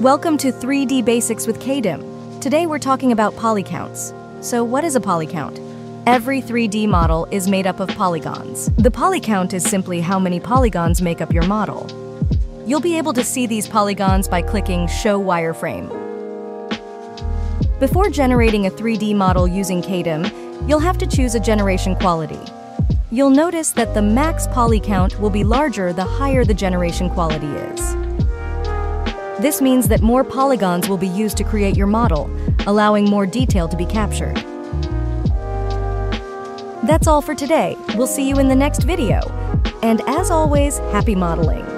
Welcome to 3D Basics with Kaedim. Today we're talking about polycounts. So what is a polycount? Every 3D model is made up of polygons. The polycount is simply how many polygons make up your model. You'll be able to see these polygons by clicking Show Wireframe. Before generating a 3D model using Kaedim, you'll have to choose a generation quality. You'll notice that the max polycount will be larger the higher the generation quality is. This means that more polygons will be used to create your model, allowing more detail to be captured. That's all for today. We'll see you in the next video. And as always, happy modeling.